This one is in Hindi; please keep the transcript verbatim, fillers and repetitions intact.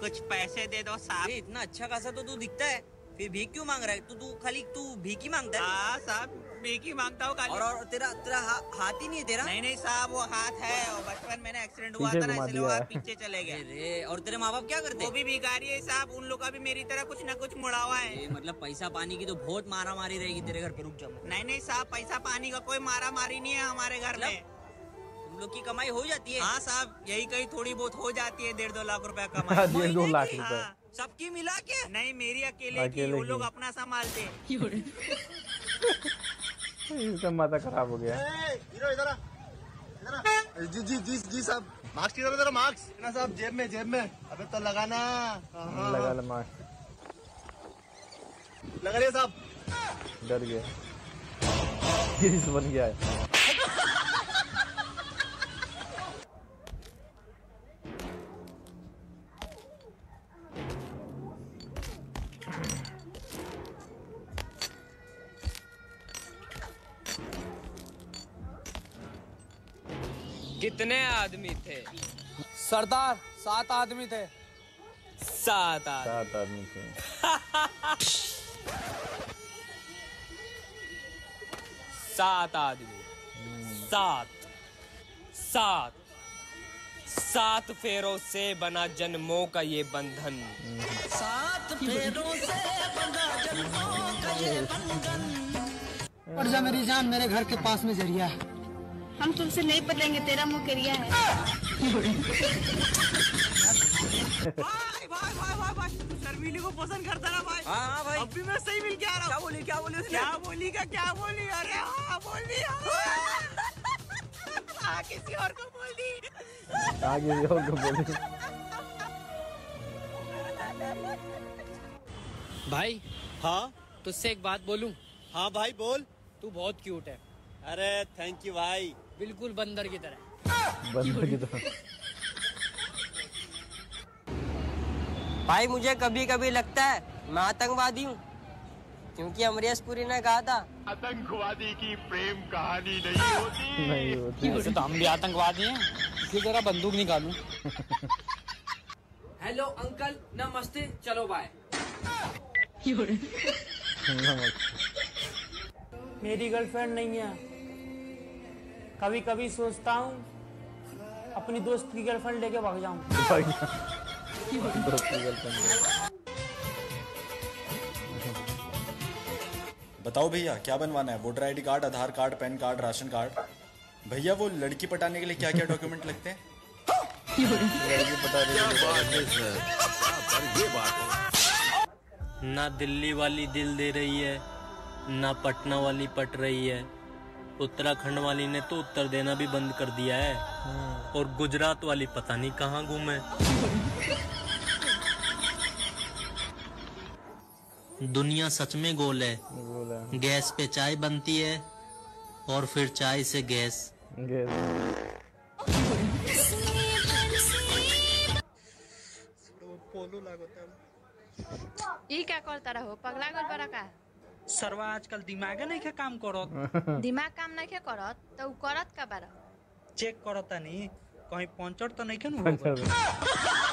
कुछ पैसे दे दो साहब। इतना अच्छा खासा तो तू दिखता है, फिर भीख क्यों मांग रहा है? तू तू खाली तू भीख ही मांगता है? हाँ साहब भीख ही मांगता हूँ। और, और तेरा तेरा हा, हाथ ही नहीं है तेरा? नहीं नहीं साहब वो हाथ है, बचपन में एक्सीडेंट हुआ था ना इसलिए वो हाथ पीछे चले गए। और तेरे माँ बाप क्या करते? वो भी भिखारी है साहब, उन लोग का भी मेरी तरह कुछ न कुछ मुड़ा हुआ है। मतलब पैसा पानी की तो बहुत मारा मारी रहेगी तेरे घर पे। रुक जाओ। नहीं नहीं साहब पैसा पानी का कोई मारा मारी नहीं है हमारे घर में, तुम लोग की कमाई हो जाती है। हाँ साहब यही कहीं थोड़ी बहुत हो जाती है, डेढ़ दो लाख रूपया कमाई। डेढ़ दो लाख रूपया सबकी मिला के? नहीं मेरी अकेले की, वो लोग अपना संभालते। इसका माथा खराब हो गया। हीरो इधर आ, इधर आ। जी जी जी जी साहब मार्क्स किधर? इधर मार्क्स ना साहब, जेब में जेब में। अबे तो लगाना, लगा ले मार्क्स। लगा लिया साहब। डर गया, गिरीश बन गया है। कितने आदमी थे सरदार? सात आदमी थे। सात आदमी सात आदमी थे। सात आदमी सात सात सात फेरों से बना जन्मों का ये बंधन। सात फेरों से बना जन्मों का ये बंधन। और जा मेरी जान, मेरे घर के पास में जरिया है, हम तुमसे नहीं बदलेंगे, तेरा मुँह करिया है। भाई भाई भाई भाई भाई तू शर्मीली को पसंद करता ना भाई? हाँ हाँ भाई, अभी मैं सही मिल के आ रहा हूँ। क्या बोली क्या बोली उसने? क्या बोली का क्या बोली? अरे हाँ बोली हाँ, किसी और को बोल दी। किसी और को बोल दी। भाई हाँ, तुझसे एक बात बोलूँ? हाँ भाई बोल। तू बहुत क्यूट है। अरे थैंक यू भाई। बिल्कुल बंदर की तरह। बंदर की तरह। भाई मुझे कभी कभी लगता है मैं आतंकवादी हूँ, क्योंकि अमरीश पुरी ने कहा था आतंकवादी की प्रेम कहानी नहीं होती। नहीं होती। वैसे तो हम भी आतंकवादी हैं, इसी तरह बंदूक निकालूं। हेलो अंकल, नमस्ते, चलो बाय। मेरी गर्लफ्रेंड नहीं है, कभी कभी सोचता हूँ अपनी दोस्त की गर्लफ्रेंड लेके भाग जाऊँ। बताओ भैया क्या बनवाना है? Voter ID card, Aadhaar card, PAN card, ration card. भैया वो लड़की पटाने के लिए क्या क्या डॉक्यूमेंट लगते हैं? ना दिल्ली वाली दिल दे रही है, ना पटना वाली पट रही है, उत्तराखंड वाली ने तो उत्तर देना भी बंद कर दिया है, और गुजरात वाली पता नहीं कहाँ घूमे। दुनिया सच में गोल है, गोल है। गैस पे चाय बनती है और फिर चाय से गैस। गैस। ये क्या करता रहो? पगला गोल बड़ा का सरवा आजकल दिमाग नहीं क्या काम करत? दिमाग काम नहीं क्या करत तो करत का बारा चेक करता नहीं, कहीं पंचर तो नहीं क्या?